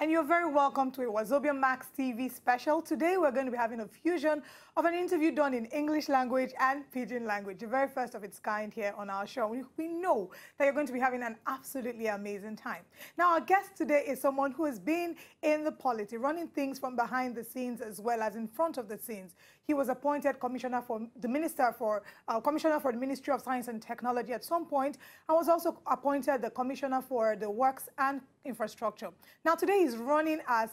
And you're very welcome to a Wazobia Max TV special. Today we're going to be having a fusion of an interview done in English language and Pidgin language, the very first of its kind here on our show. We know that you're going to be having an absolutely amazing time. Now our guest today is someone who has been in the polity, running things from behind the scenes as well as in front of the scenes. He was appointed commissioner for the Ministry of Science and Technology at some point, and was also appointed the commissioner for the Works and Infrastructure. Now today he's running as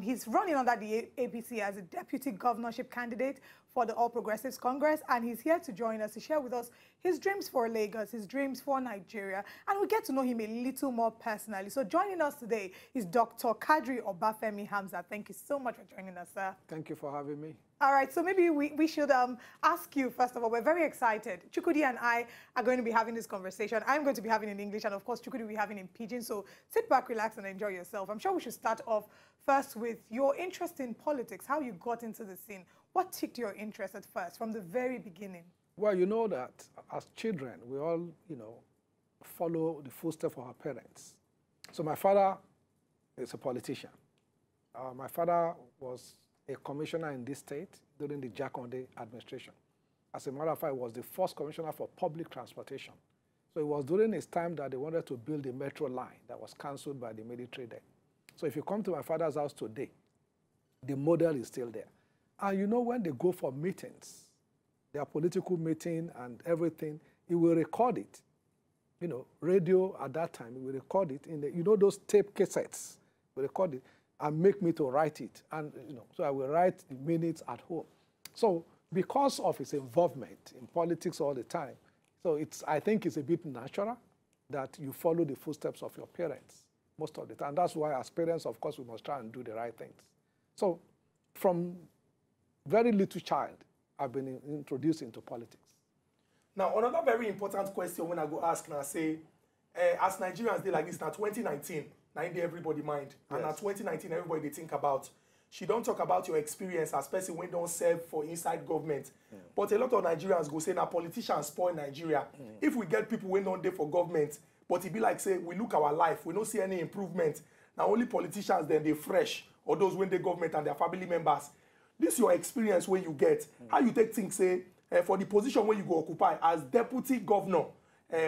he's running under the APC as a deputy governorship candidate for the All Progressives Congress, and he's here to join us to share with us his dreams for Lagos, his dreams for Nigeria, and we'll get to know him a little more personally. So joining us today is Dr. Kadiri Obafemi Hamzat. Thank you so much for joining us, sir. Thank you for having me. All right, so maybe we should ask you, first of all, we're very excited. Chukudi and I are going to be having this conversation. I'm going to be having in English, and of course, Chukudi will be having in Pidgin. So sit back, relax, and enjoy yourself. I'm sure we should start off first with your interest in politics, how you got into the scene. What tiqued your interest at first, from the very beginning? Well, you know that as children, we all, you know, follow the footsteps of our parents. So my father is a politician. My father was a commissioner in this state during the Jakande administration. As a matter of fact, he was the first commissioner for public transportation. So it was during his time that they wanted to build a metro line that was cancelled by the military then. So if you come to my father's house today, the model is still there. And you know, when they go for meetings, their political meeting and everything, he will record it. You know, radio at that time, he will record it in the, you know, those tape cassettes, he will record it and make me to write it. And, you know, so I will write the minutes at home. So because of his involvement in politics all the time, so it's, I think it's a bit natural that you follow the footsteps of your parents most of the time. And that's why as parents, of course, we must try and do the right things. So from very little child, I've been introduced into politics. Now, another very important question when I go ask now, say, as Nigerians, they like this now, 2019, now in everybody mind. And yes. Now 2019, everybody they think about. She don't talk about your experience as person when don't serve for inside government. Yeah. But a lot of Nigerians go say, now politicians spoil Nigeria. Yeah. If we get people when don't they for government, but it be like, say, we look our life, we don't see any improvement. Now only politicians, then they fresh, or those when they government and their family members. This is your experience when you get. How you take things, say, for the position where you go occupy as deputy governor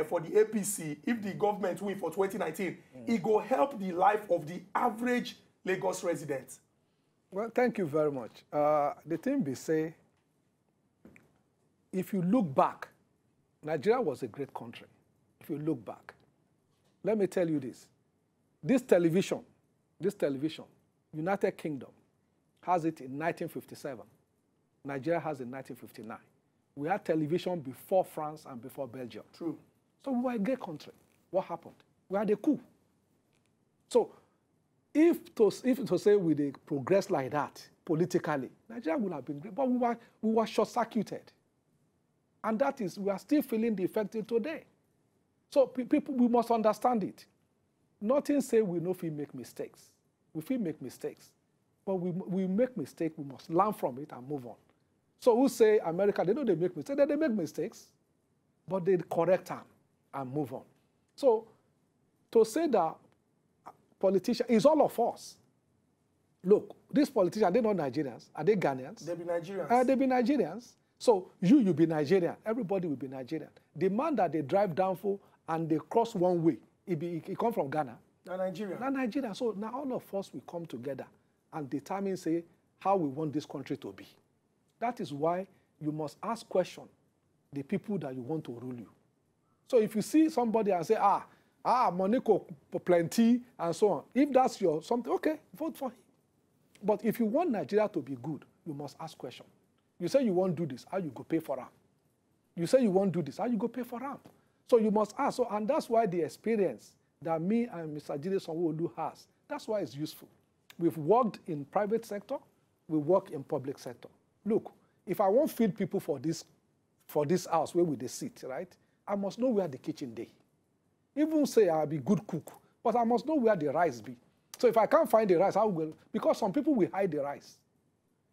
for the APC, if the government win for 2019, it go help the life of the average Lagos resident. Well, thank you very much. The thing be say, if you look back, Nigeria was a great country. If you look back, let me tell you this. This television, United Kingdom, has it in 1957. Nigeria has it in 1959. We had television before France and before Belgium. True. So we were a great country. What happened? We had a coup. So if to say we progress like that politically, Nigeria would have been great. But we were short-circuited. And that is, we are still feeling the effect today. So people, we must understand it. Nothing say we know if we make mistakes. If we make mistakes. But we make mistakes, we must learn from it and move on. So who say America, they know they make mistakes. They make mistakes, but they correct them and move on. So to say that politician is all of us. Look, these politicians, are they not Nigerians? Are they Ghanaians? They be Nigerians. They be Nigerians. So you be Nigerian. Everybody will be Nigerian. The man that they drive down for and they cross one way, he come from Ghana. Not Nigeria. Not Nigeria. So now all of us, we come together and determine, say, how we want this country to be. That is why you must ask questions, the people that you want to rule you. So if you see somebody and say, money plenty, and so on, if that's your something, okay, vote for him. But if you want Nigeria to be good, you must ask questions. You say you won't do this, how you go pay for them? You say you won't do this, how you go pay for them? So you must ask. So, and that's why the experience that me and Mr. Jide Sanwo-Olu has, that's why it's useful. We've worked in private sector, we work in public sector. Look, if I want to feed people for this house where they sit, right, I must know where the kitchen is. Even say I'll be good cook, but I must know where the rice be. So if I can't find the rice, I will, because some people will hide the rice.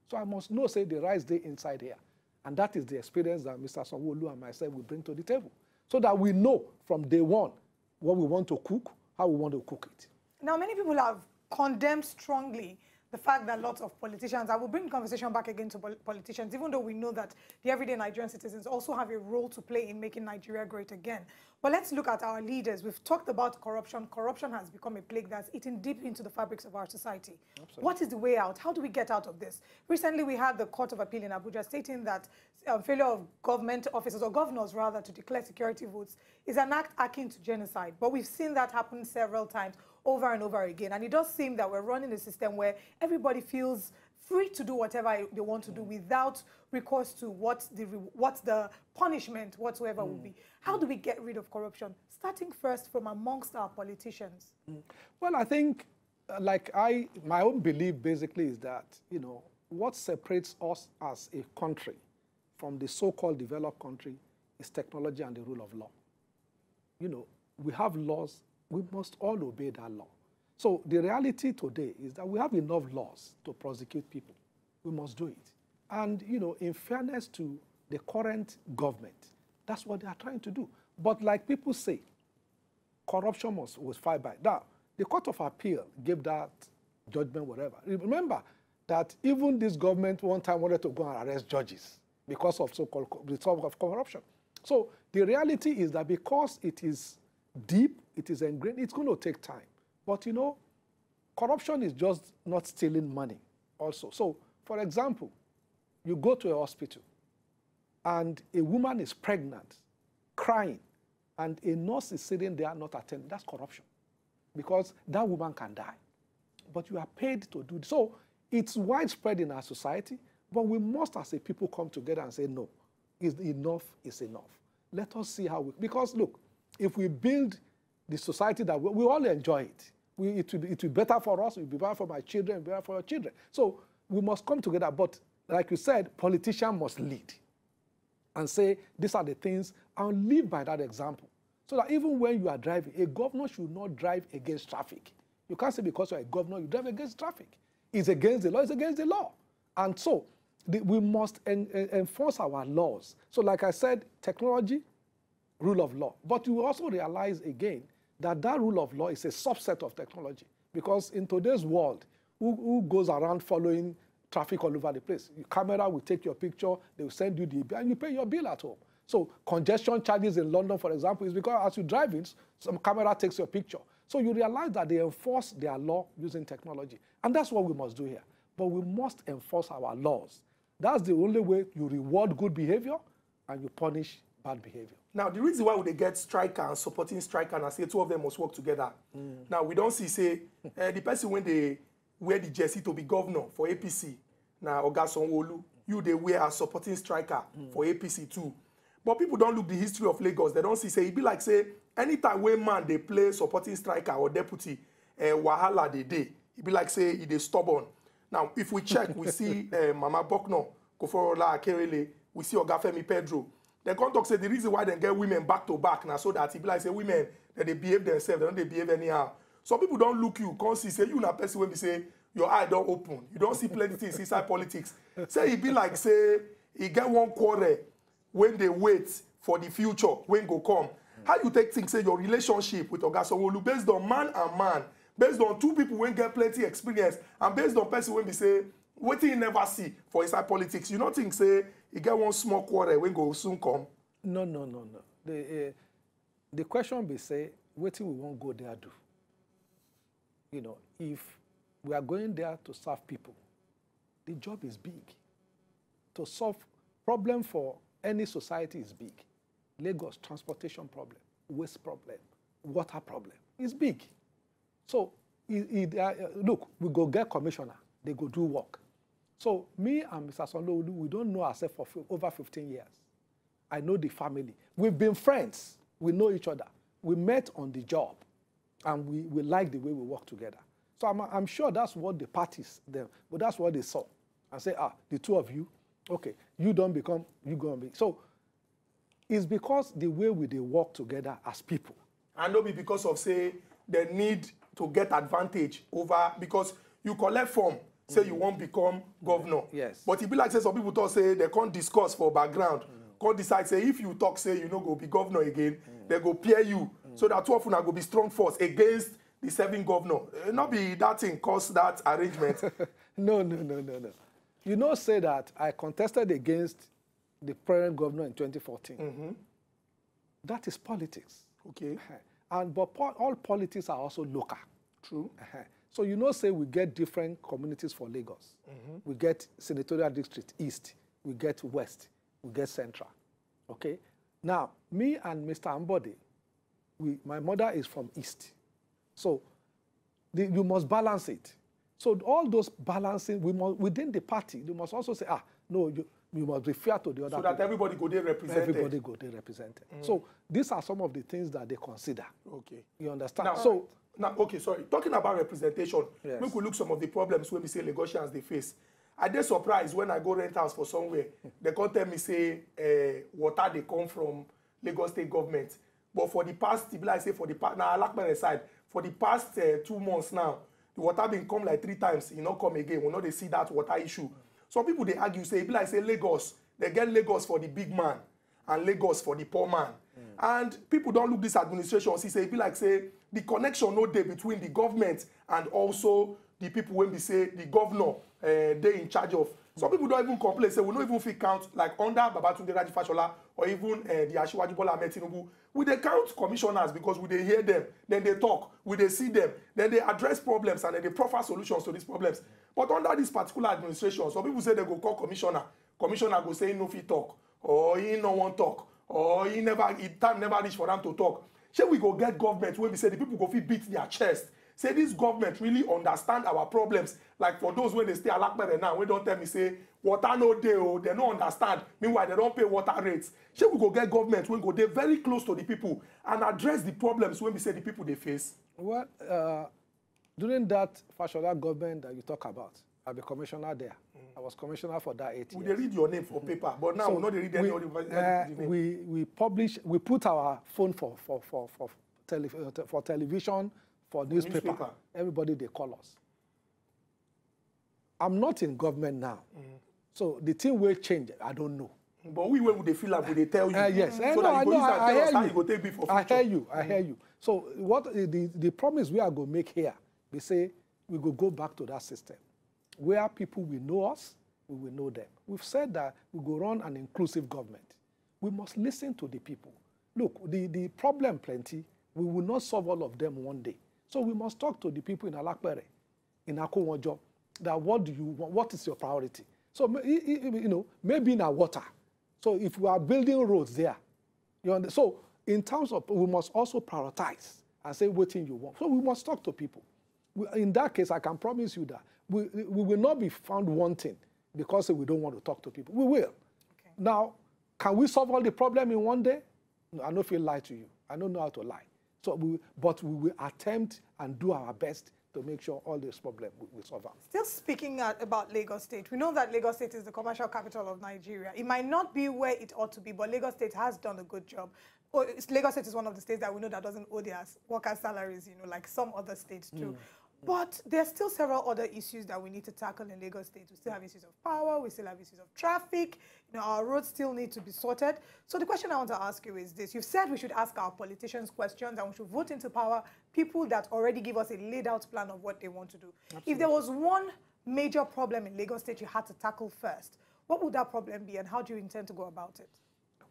So I must know, say, the rice day inside here. And that is the experience that Mr. Sanwo-Olu and myself will bring to the table, so that we know from day one what we want to cook, how we want to cook it. Now, many people have condemn strongly the fact that lots of politicians, I will bring conversation back again to politicians, even though we know that the everyday Nigerian citizens also have a role to play in making Nigeria great again. But let's look at our leaders. We've talked about corruption. Corruption has become a plague that's eaten deep into the fabrics of our society. Absolutely. What is the way out? How do we get out of this? Recently, we had the Court of Appeal in Abuja stating that failure of government officers, or governors rather, to declare security votes is an act akin to genocide. But we've seen that happen several times, over and over again. And it does seem that we're running a system where everybody feels free to do whatever they want to do without recourse to what the punishment whatsoever will be. How do we get rid of corruption, starting first from amongst our politicians? Well, I think, my own belief basically is that, you know, what separates us as a country from the so-called developed country is technology and the rule of law. You know, we have laws. We must all obey that law. So the reality today is that we have enough laws to prosecute people. We must do it. And, you know, in fairness to the current government, that's what they are trying to do. But like people say, corruption was fired by. Now, the Court of Appeal gave that judgment, whatever. Remember that even this government one time wanted to go and arrest judges because of so-called corruption. So the reality is that because it is deep, it is ingrained, it's going to take time. But, you know, corruption is just not stealing money also. So, for example, you go to a hospital and a woman is pregnant, crying, and a nurse is sitting there not attending. That's corruption, because that woman can die. But you are paid to do this. So it's widespread in our society, but we must, as a people, come together and say, no, enough is enough. Let us see how we... Because, look, if we build the society that we all enjoy it, it will be better for us, it will be better for my children, it will be better for your children. So we must come together. But like you said, politicians must lead and say, these are the things, and live by that example. So that even when you are driving, a governor should not drive against traffic. You can't say because you're a governor, you drive against traffic. It's against the law, it's against the law. And so we must enforce our laws. So like I said, technology, rule of law. But you also realize again that that rule of law is a subset of technology. Because in today's world, who goes around following traffic all over the place? Your camera will take your picture, they will send you the bill, and you pay your bill at home. So congestion charges in London, for example, is because as you drive in, some camera takes your picture. So you realize that they enforce their law using technology. And that's what we must do here. But we must enforce our laws. That's the only way you reward good behavior and you punish bad behavior. Now, the reason why would they get striker and supporting striker and say two of them must work together. Now, we don't see, say, the person when they wear the jersey to be governor for APC, now, Oga Sanwo-Olu, they wear a supporting striker for APC too. But people don't look the history of Lagos. They don't see, say, it be like, say, anytime when man, they play supporting striker or deputy, wahala they day. It be like, say, it is stubborn. Now, if we check, we see Mama Bokno, Koforola Akerele, we see Oga Femi Pedro. They come talk say the reason why they get women back to back now so that it be like say women that they behave themselves, they don't behave anyhow. Some people don't look you, come see, say you na person when we say your eye don't open. You don't see plenty things inside politics. Say it be like say you get one quarrel when they wait for the future, when go come. How you take things, say your relationship with Oga Sanwo-Olu based on man and man, based on two people when get plenty experience, and based on person when we say wetin you never see for inside politics. You don't think, say, you get one small quarrel when go soon come? No, no, no, no. The question be, say, wetin we won't go there do? You know, if we are going there to serve people, the job is big. To solve problem for any society is big. Lagos, transportation problem, waste problem, water problem is big. So, look, we go get commissioner. They go do work. So me and Mr. Sanwo-Olu, we don't know ourselves for over 15 years. I know the family. We've been friends. We know each other. We met on the job, and we like the way we work together. So I'm sure that's what the parties, but that's what they saw. And say, ah, the two of you, okay, you don't become, you gonna be. So it's because the way they work together as people. And not be because of, say, the need to get advantage over, because you collect form. Say you won't become governor. Yes. But it be like say some people talk say they can't discuss for background. Can't decide say if you talk say you know go be governor again, they go peer you. So that two of them go be strong force against the seven governor. Not be that thing cause that arrangement. No. You know, say that I contested against the present governor in 2014. Mm-hmm. That is politics. Okay. And but all politics are also local. True. So you know, say we get different communities for Lagos. Mm-hmm. We get senatorial district east, we get west, we get central. Okay. Now, me and Mr. Ambode, my mother is from east. So you must balance it. So all those balancing, within the party, you must also say, no, you must refer to the other. So that people. Everybody go there represented. Everybody go there represented. Mm. So these are some of the things that they consider. Okay. You understand? Now, so now, okay, sorry. Talking about representation, yes. We could look some of the problems when we say Lagosians they face. I dey surprised when I go rent house for somewhere. They can't tell me, say, water they come from Lagos State government. But for the past, I say for the past, now I lack my side. For the past 2 months now, the water been come like 3 times. You not come again. We know they see that water issue. Some people they argue say, people like say Lagos, they get Lagos for the big man and Lagos for the poor man. Mm. And people don't look this administration. See say, people like say the connection no dey between the government and also the people when we say the governor they in charge of. Some people don't even complain. Say we don't even feel count like under Babatunde Raji Fashola or even the Asiwaju Bola Tinubu. We they count commissioners because we they hear them, then they talk, we they see them, then they address problems and then they proffer solutions to these problems. But under this particular administration, some people say they go call commissioner. Commissioner go say no fit talk, or he no one talk, or he never time never reach for them to talk. Shall we go get government when we say the people go fit beat their chest? Say this government really understand our problems. Like for those when they stay Alakpere now, we don't tell me say water no dey oh, they don't understand. Meanwhile, they don't pay water rates. Shall we go get government when go they very close to the people and address the problems when we say the people they face? Well, during that Fashola government that you talk about, I be commissioner there. Mm. I was commissioner for that 8 years. They read your name for paper, but now so we not they read any other name. We publish, we put our phone for television. For newspaper, everybody, they call us. I'm not in government now. Mm. So the thing will change. I don't know. But we will feel like they tell you. Yes. So no, that you no, I hear you. You take for I hear you. I hear you. So what the promise we are going to make here, they say we will go back to that system. Where people will know us, we will know them. We've said that we go run an inclusive government. We must listen to the people. Look, the problem plenty. We will not solve all of them one day. So we must talk to the people in Alakpere, in Akowojo, that what do you want? What is your priority? So you know, maybe in our water. So if we are building roads there, you understand? So in terms of, we must also prioritize and say what thing you want. So we must talk to people. In that case, I can promise you that we will not be found wanting because we don't want to talk to people. We will. Okay. Now, can we solve all the problem in one day? No, I don't feel lie to you. I don't know how to lie. So but we will attempt and do our best to make sure all this problem will solve. Still speaking about Lagos State, we know that Lagos State is the commercial capital of Nigeria. It might not be where it ought to be, but Lagos State has done a good job. Or Lagos State is one of the states that we know that doesn't owe their workers salaries, you know, like some other states do. Mm. But there are still several other issues that we need to tackle in Lagos State. We still have issues of power. We still have issues of traffic. You know, our roads still need to be sorted. So the question I want to ask you is this. You've said we should ask our politicians questions and we should vote into power people that already give us a laid-out plan of what they want to do. Absolutely. If there was one major problem in Lagos State you had to tackle first, what would that problem be and how do you intend to go about it?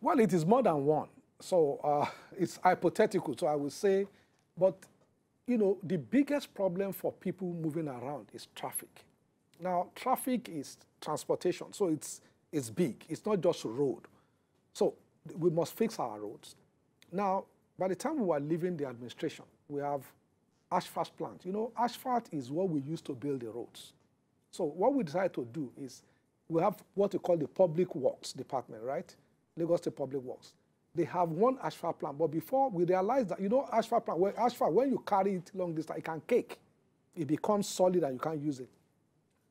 Well, it is more than one. So it's hypothetical. So I would say, but you know, the biggest problem for people moving around is traffic. Now, traffic is transportation, so it's big. It's not just road. So we must fix our roads. Now, by the time we were leaving the administration, we have asphalt plant. You know, asphalt is what we use to build the roads. So what we decided to do is we have what we call the Public Works Department, right? Lagos State Public Works. They have one asphalt plant, but before we realized that, you know, asphalt plant, well, asphalt, when you carry it long distance, it can cake. It becomes solid and you can't use it.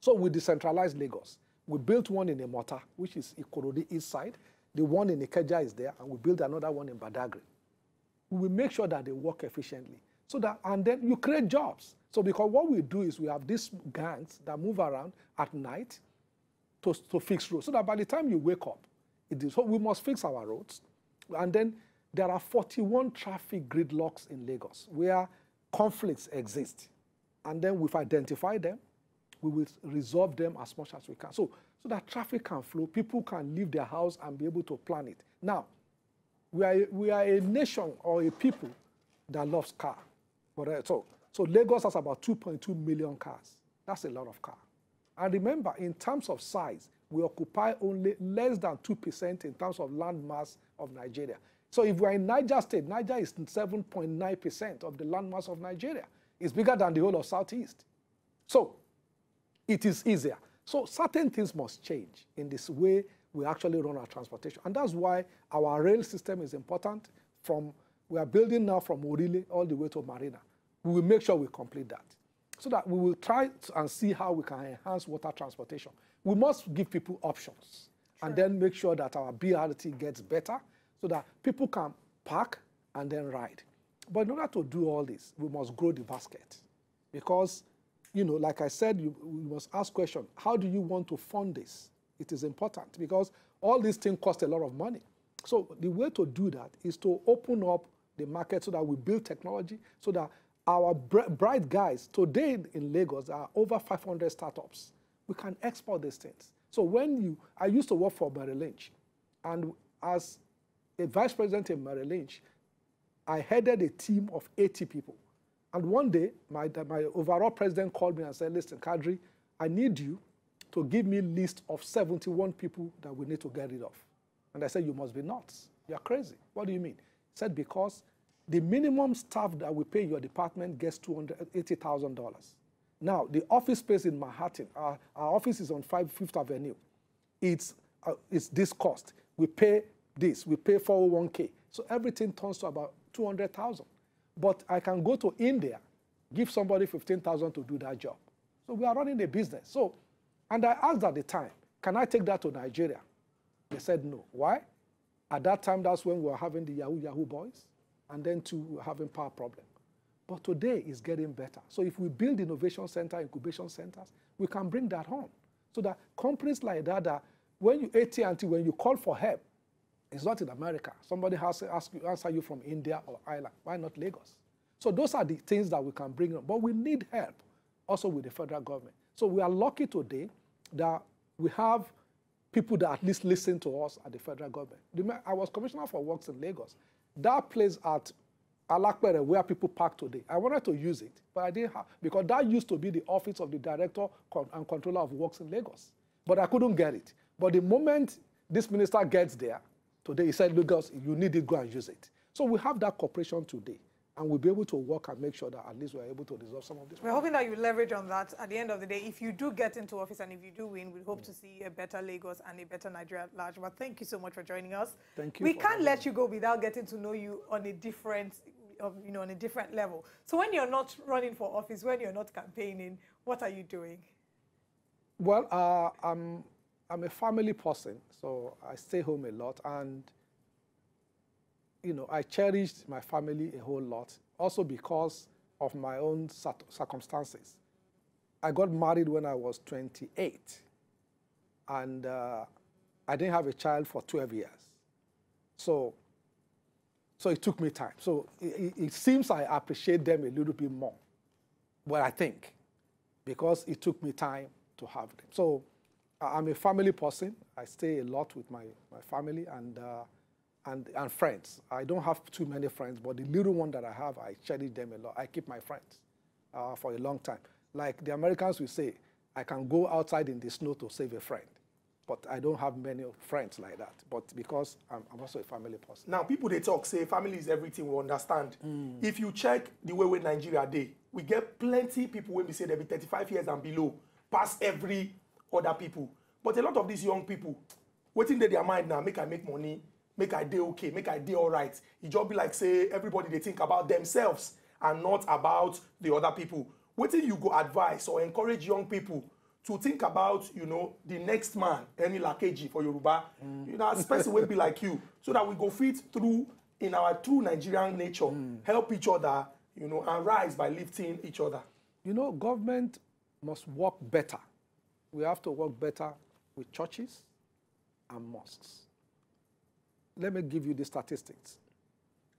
So we decentralized Lagos. We built one in Emota, which is Ikorodi East Side. The one in Ikeja is there, and we built another one in Badagry. We will make sure that they work efficiently. So that, and then you create jobs. So because what we do is we have these gangs that move around at night to fix roads. So that by the time you wake up, it is, so we must fix our roads. And then there are 41 traffic gridlocks in Lagos where conflicts exist. And then we've identified them, we will resolve them as much as we can. So that traffic can flow, people can leave their house and be able to plan it. Now, we are a nation or a people that loves cars. So Lagos has about 2.2 million cars. That's a lot of cars. And remember, in terms of size, we occupy only less than 2% in terms of land mass of Nigeria. So if we're in Niger State, Niger is 7.9% of the land mass of Nigeria. It's bigger than the whole of Southeast. So it is easier. So certain things must change in this way we actually run our transportation. And that's why our rail system is important. We are building now from Orile all the way to Marina. We will make sure we complete that. So that we will try and see how we can enhance water transportation. We must give people options. Sure. And then make sure that our BRT gets better so that people can park and then ride. But in order to do all this, we must grow the basket. Because, you know, like I said, you must ask questions. How do you want to fund this? It is important because all these things cost a lot of money. So the way to do that is to open up the market so that we build technology, so that our bright guys today in Lagos, there are over 500 startups. We can export these things. So I used to work for Merrill Lynch, and as a vice president in Merrill Lynch, I headed a team of 80 people. And one day, my overall president called me and said, listen, Kadri, I need you to give me a list of 71 people that we need to get rid of. And I said, you must be nuts. You're crazy. What do you mean? He said, because the minimum staff that we pay your department gets $280,000. Now, the office space in Manhattan, our office is on 5th Avenue. It's this cost. We pay this. We pay 401k. So everything turns to about $200,000. But I can go to India, give somebody $15,000 to do that job. So we are running a business. And I asked at the time, can I take that to Nigeria? They said no. Why? At that time, that's when we were having the Yahoo boys. And then, too, we were having power problem. But today is getting better. So if we build innovation center, incubation centers, we can bring that home. So that companies like that, when you AT&T, when you call for help, it's not in America. Somebody has to answer you from India or Ireland. Why not Lagos? So those are the things that we can bring up. But we need help also with the federal government. So we are lucky today that we have people that at least listen to us at the federal government. I was commissioner for works in Lagos. That place at Alakpere where people park today, I wanted to use it, but I didn't have, because that used to be the office of the director and controller of works in Lagos. But I couldn't get it. But the moment this minister gets there, today he said, look, girls, you need it, go and use it. So we have that cooperation today. And we'll be able to work and make sure that at least we're able to resolve some of this. We're hoping that you leverage on that at the end of the day. If you do get into office and if you do win, we hope to see a better Lagos and a better Nigeria at large. But thank you so much for joining us. Thank you. We can't let you go without getting to know you on a different, on a different level. So when you're not running for office, when you're not campaigning, what are you doing? Well, I'm a family person, so I stay home a lot, and I cherished my family a whole lot, also because of my own circumstances. I got married when I was 28, and I didn't have a child for 12 years. So it took me time. So it seems I appreciate them a little bit more, well, I think, because it took me time to have them. So I'm a family person. I stay a lot with my family and friends. I don't have too many friends, but the little one that I have, I cherish them a lot. I keep my friends for a long time. Like the Americans will say, I can go outside in the snow to save a friend. But I don't have many friends like that. But because I'm also a family person. Now, people, they talk, say family is everything, we understand. Mm. If you check the way with Nigeria day, we get plenty people when we say they'll be 35 years and below, past every other people. But a lot of these young people, waiting their mind now, make I make money, make I day okay, make I day all right. It just be like, say, everybody, they think about themselves and not about the other people. What do you go advise or encourage young people to think about, the next man, any Lakeji for Yoruba, especially will be like you, so that we go fit through in our true Nigerian nature, help each other, and rise by lifting each other. Government must work better. We have to work better with churches and mosques. Let me give you the statistics.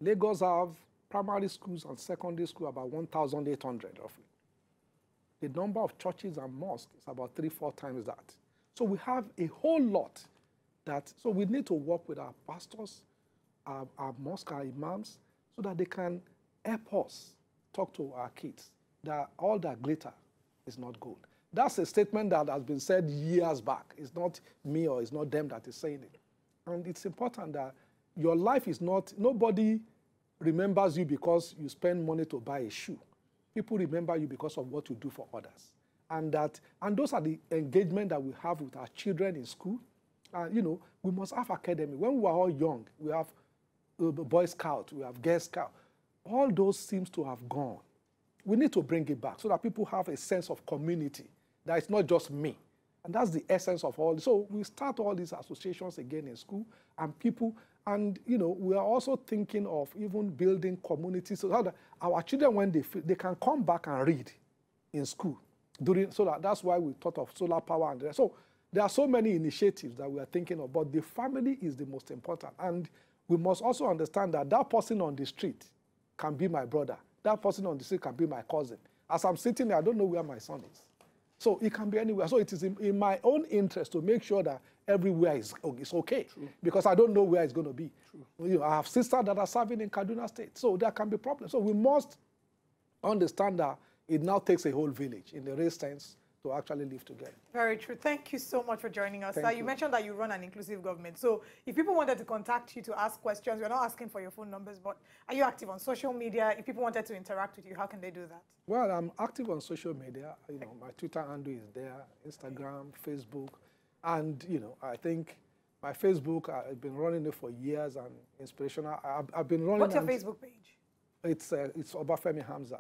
Lagos have primary schools and secondary school about 1,800 roughly. The number of churches and mosques is about 3-4 times that. So we have a whole lot that, so we need to work with our pastors, our mosque, our imams, so that they can help us talk to our kids that all that glitter is not gold. That's a statement that has been said years back. It's not me or it's not them that is saying it. And it's important that your life is not, nobody remembers you because you spend money to buy a shoe. People remember you because of what you do for others. And that, and those are the engagement that we have with our children in school. And you know, we must have academy. When we were all young, we have Boy Scout, we have Girl Scout. All those seems to have gone. We need to bring it back so that people have a sense of community, that it's not just me. And that's the essence of all. So we start all these associations again in school and people, and you know, we are also thinking of even building communities so that our children, when they can come back and read in school. So that's why we thought of solar power and the rest. So there are so many initiatives that we are thinking of, but the family is the most important. And we must also understand that that person on the street can be my brother. That person on the street can be my cousin. As I'm sitting there, I don't know where my son is. So it can be anywhere. So it is in my own interest to make sure that everywhere is okay. True. Because I don't know where it's going to be. True. You know, I have sisters that are serving in Kaduna State. So there can be problems. So we must understand that it now takes a whole village in the real sense to actually live together. Very true. Thank you so much for joining us. Sir, you mentioned that you run an inclusive government. So if people wanted to contact you to ask questions, we're not asking for your phone numbers, but are you active on social media? If people wanted to interact with you, how can they do that? Well, I'm active on social media. You know, my Twitter handle is there, Instagram, Facebook. And, you know, I think my Facebook, I've been running it for years and inspirational. I've been running. What's your Facebook page? It's Obafemi Hamzat.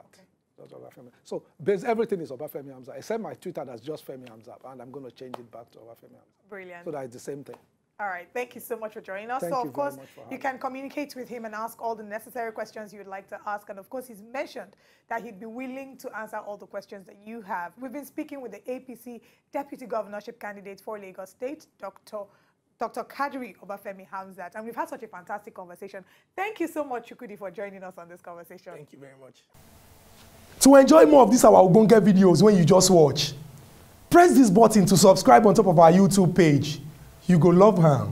Okay. So everything is Obafemi Hamzat, except my Twitter that's just Femi Hamzat, and I'm going to change it back to Obafemi Hamzat. Brilliant. So that it's the same thing. All right. Thank you so much for joining us. So, of course, you can communicate with him and ask all the necessary questions you would like to ask. And, of course, he's mentioned that he'd be willing to answer all the questions that you have. We've been speaking with the APC Deputy Governorship Candidate for Lagos State, Dr. Kadiri Obafemi Hamzat, and we've had such a fantastic conversation. Thank you so much, Chukwudi, for joining us on this conversation. Thank you very much. To enjoy more of these our Ogbonge videos when you just watch, press this button to subscribe on top of our YouTube page. You go love her.